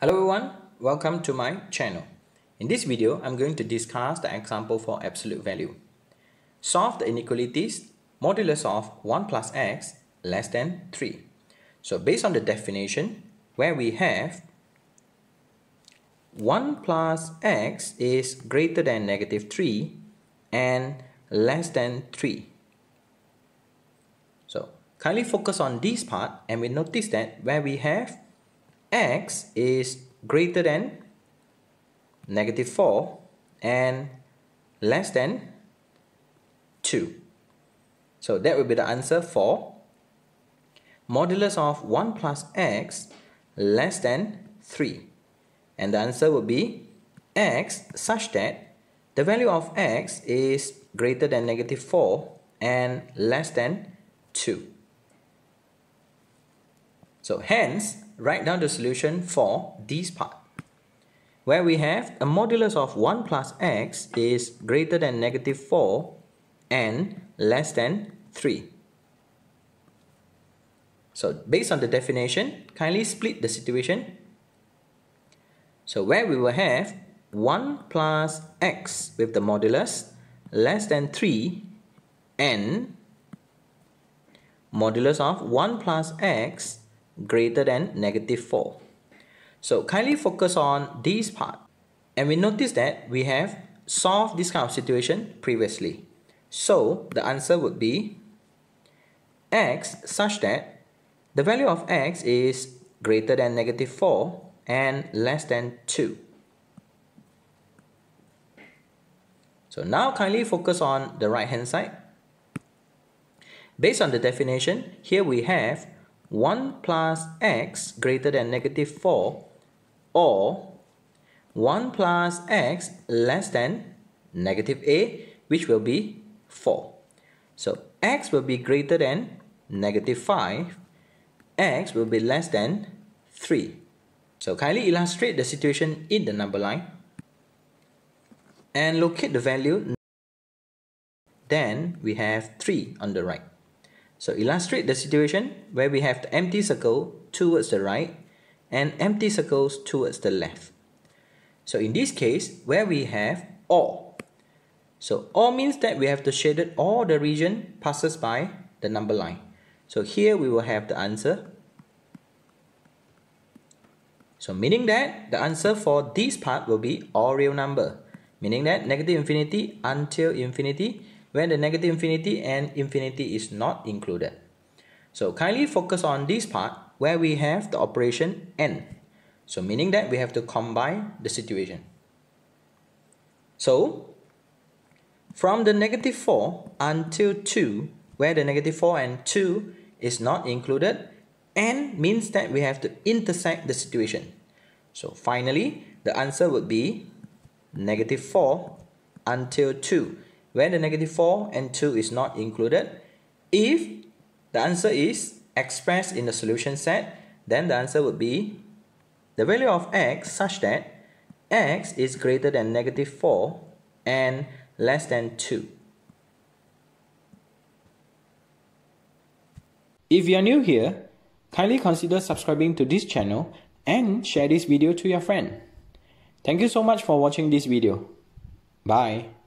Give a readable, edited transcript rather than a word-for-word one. Hello everyone, welcome to my channel. In this video, I'm going to discuss the example for absolute value. Solve the inequalities modulus of 1 plus x less than 3. So based on the definition, where we have 1 plus x is greater than negative 3 and less than 3. So kindly focus on this part and we notice that where we have x is greater than negative 4 and less than 2. So that will be the answer for modulus of 1 plus x less than 3. And the answer will be x such that the value of x is greater than negative 4 and less than 2. So hence, write down the solution for this part, where we have a modulus of 1 plus x is greater than negative 4 and less than 3. So based on the definition, kindly split the situation. So where we will have 1 plus x with the modulus less than 3 and modulus of 1 plus x greater than negative 4. So kindly focus on this part and we notice that we have solved this kind of situation previously. So the answer would be x such that the value of x is greater than negative 4 and less than 2. So now kindly focus on the right hand side. Based on the definition, here we have 1 plus x greater than negative 4 or 1 plus x less than negative a, which will be 4. So x will be greater than negative 5, x will be less than 3. So kindly illustrate the situation in the number line and locate the value. Then we have 3 on the right. So illustrate the situation where we have the empty circle towards the right and empty circles towards the left. So in this case, where we have or. So or means that we have to shaded all the region passes by the number line. So here we will have the answer. So meaning that the answer for this part will be all real number. Meaning that negative infinity until infinity, when the negative infinity and infinity is not included. So kindly focus on this part where we have the operation n. So meaning that we have to combine the situation. So from the negative 4 until 2, where the negative 4 and 2 is not included, n means that we have to intersect the situation. So finally, the answer would be negative 4 until 2. When the negative 4 and 2 is not included, if the answer is expressed in the solution set, then the answer would be the value of x such that x is greater than negative 4 and less than 2. If you are new here, kindly consider subscribing to this channel and share this video to your friend. Thank you so much for watching this video. Bye.